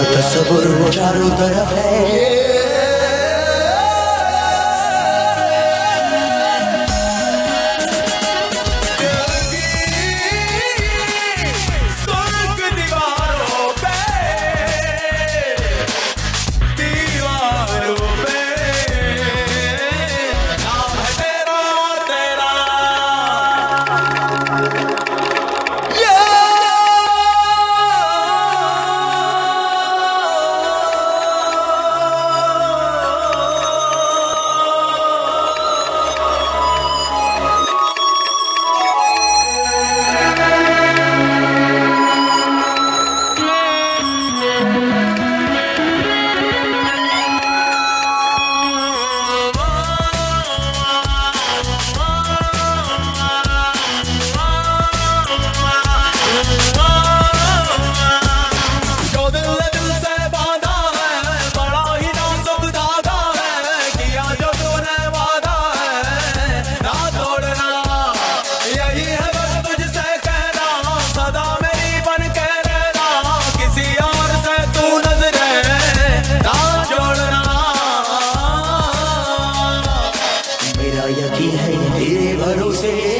मेरा तस्वुर चारों तरफ है। यकीन है तेरे भरोसे।